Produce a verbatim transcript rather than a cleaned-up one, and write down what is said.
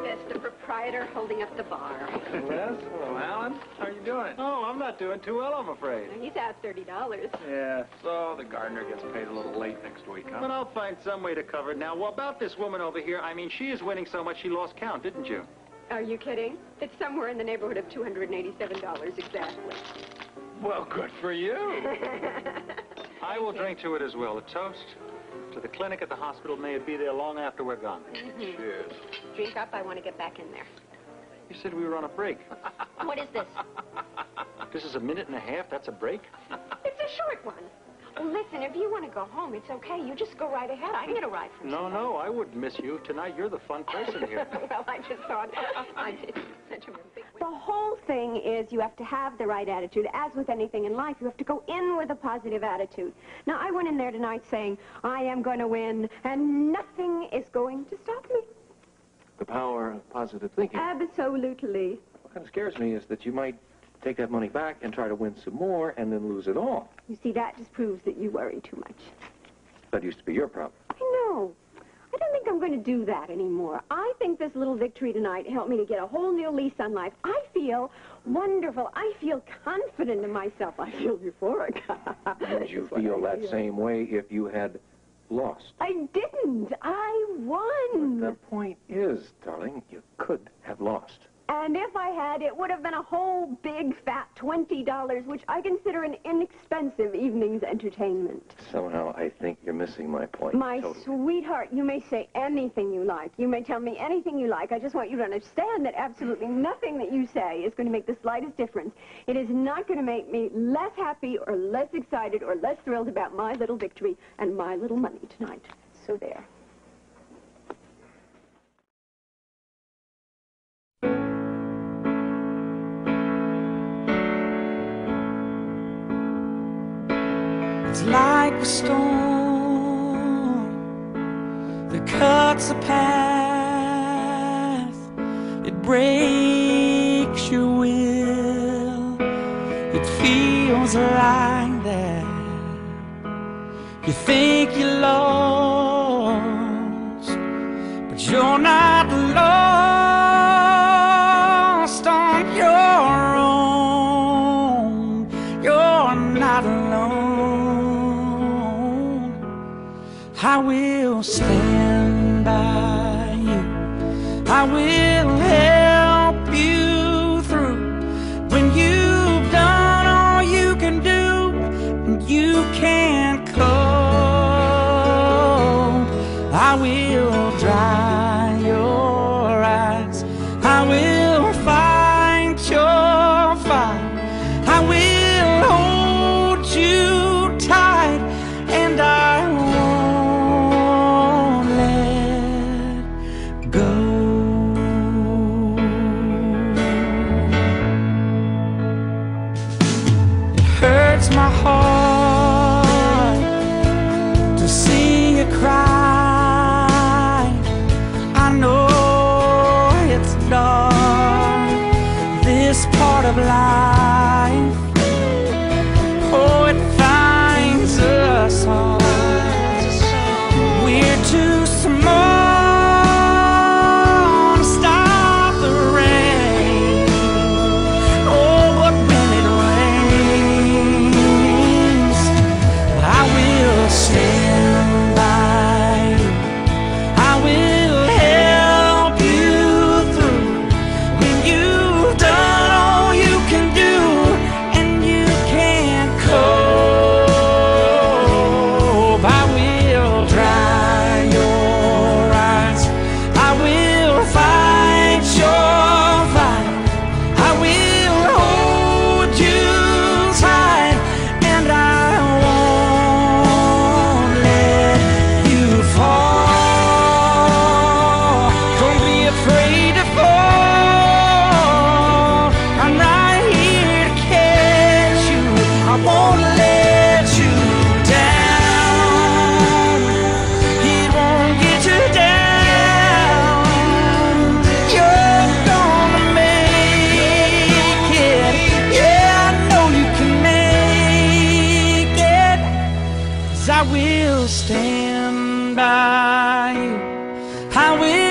if it's the proprietor holding up the bar. Yes? Well, Alan, how are you doing? Oh, I'm not doing too well, I'm afraid. He's out thirty dollars. Yeah, so the gardener gets paid a little late next week, huh? But I'll find some way to cover it. Now, well, about this woman over here, I mean, she is winning so much she lost count, didn't you? Are you kidding? It's somewhere in the neighborhood of two hundred eighty-seven dollars exactly. Well, good for you. I will drink to it as well. A toast to the clinic at the hospital. May it be there long after we're gone. Mm-hmm. Cheers. Drink up. I want to get back in there. You said we were on a break. What is this? This is a minute and a half. That's a break? It's a short one. Well, listen, if you want to go home, it's okay. You just go right ahead. I can get a ride from you. No, no, I wouldn't miss you. Tonight, you're the fun person here. Well, I just thought... I did such a big... The whole thing is you have to have the right attitude. As with anything in life, you have to go in with a positive attitude. Now, I went in there tonight saying, I am going to win, and nothing is going to stop me. The power of positive thinking. Absolutely. What kind of scares me is that you might... take that money back and try to win some more and then lose it all. You see, that just proves that you worry too much. That used to be your problem. I know. I don't think I'm going to do that anymore. I think this little victory tonight helped me to get a whole new lease on life. I feel wonderful. I feel confident in myself. I feel euphoric. Would you feel that feel. same way if you had lost? I didn't. I won. But the point is, darling, you could have lost. And if I had, it would have been a whole big, fat twenty dollars, which I consider an inexpensive evening's entertainment. Somehow, I think you're missing my point. My totally. sweetheart, you may say anything you like. You may tell me anything you like. I just want you to understand that absolutely nothing that you say is going to make the slightest difference. It is not going to make me less happy or less excited or less thrilled about my little victory and my little money tonight. So there. It's like a storm that cuts a path. It breaks your will. It feels like that. You think you lost, but you're not lost on your own. You're not alone. I will stand by you. I will help you through. When you've done all you can do and you can't cope, I will dry your eyes. I will fight your fight. I will hold you tight, and I will my heart to see you cry. I know it's dark, this part of life. Oh, it finds us all. We're too small to stop the rain. Oh, but when it rains, stand by you. I will help you through. When you've done all you can do and you can't cope, I will dry your eyes. I will fight your fight. I will hold you tight, and I I will stand by you. I will